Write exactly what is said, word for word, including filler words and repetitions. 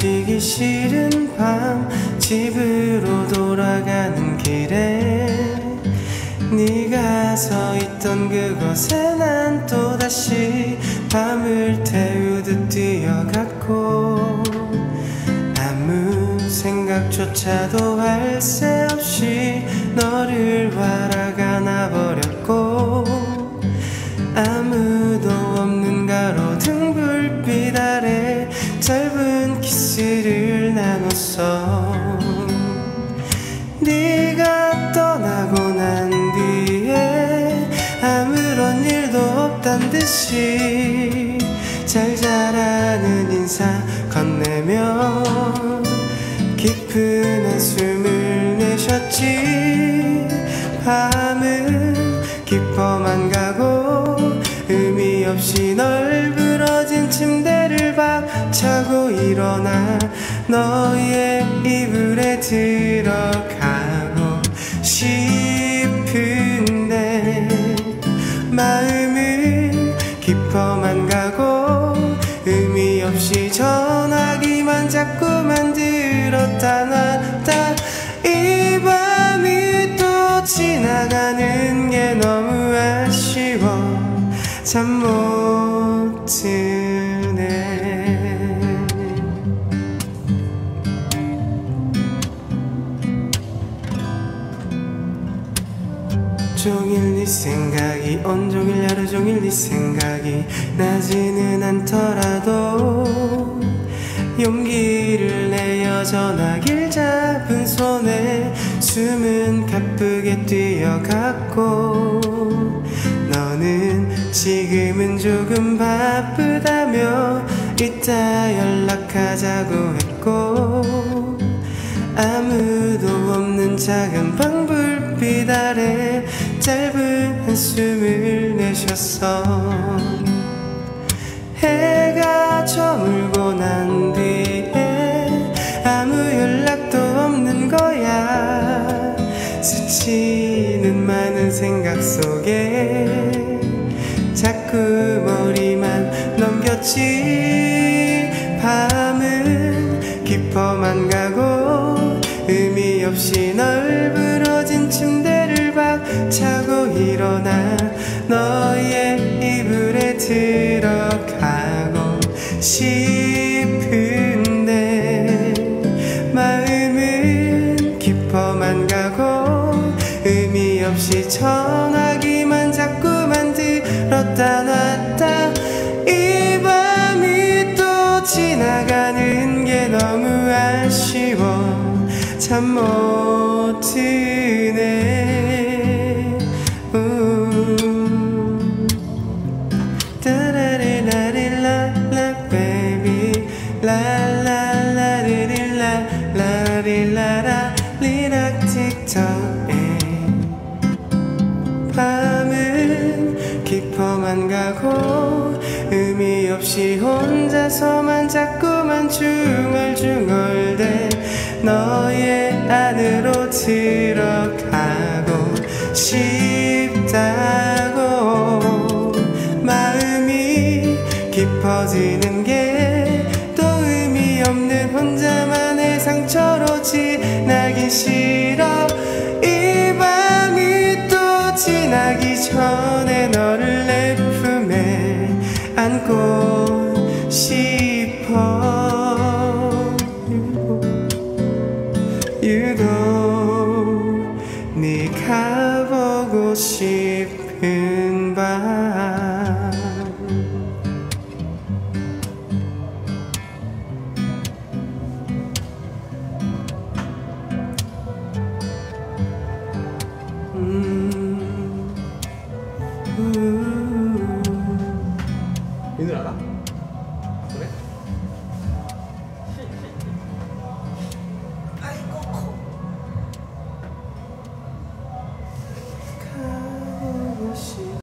지기 싫은 밤 집으로 돌아가는 길에 네가 서 있던 그곳에 난 또다시 밤을 태우듯 뛰어갔고 아무 생각조차도 할 새 없이 너를 바라가 나버렸고 아무도 없는 가로등 불빛 아래 짧은 키스를 나눴어. 네가 떠나고 난 뒤에 아무런 일도 없단 듯이 잘 자라는 인사 건네며 깊은 한숨을 내셨지. 밤은 깊어만 가고 의미 없이 널브러진 침대를 박차고 일어나 너의 이불에 들어가고 싶은데 마음은 깊어만 가고 의미 없이 전화기만 자꾸 만들었다 놨다. 이 밤이 또 지나가는 게 너무 아쉬워 잠 못 드네. 종일 네 생각이 온종일 하루종일 네 생각이 나지는 않더라도 용기를 내어 전화기를 잡은 손에 숨은 가쁘게 뛰어갔고 너는 지금은 조금 바쁘다며 이따 연락하자고 했고 아무도 없는 작은 방 불빛 아래 짧은 한숨을 내셨어. 해가 저물고 난 뒤에 아무 연락도 없는 거야. 스치는 많은 생각 속에 자꾸 머리만 넘겼지. 밤은 깊어만 가고 의미 없이 널브러진 침대를 박차고 일어나 너의 이불에 들어가고 싶은데 마음은 깊어만 가고 의미 없이 전화기만 자꾸 만들었다 놨다. 이 밤이 또 지나가는 게 너무 아쉬워 잠 못 드네. 밤은 깊어만 가고 의미 없이 혼자서만 자꾸만 중얼중얼대 너의 안으로 들어가고 싶다고. 마음이 깊어지는 게 또 의미 없는 혼자만의 상처로 지나기 싫어. 이 밤이 또 지나기 전에 너를 내 품에 안고 싶어. 유독 네가 보고 싶은 밤. 음. 음.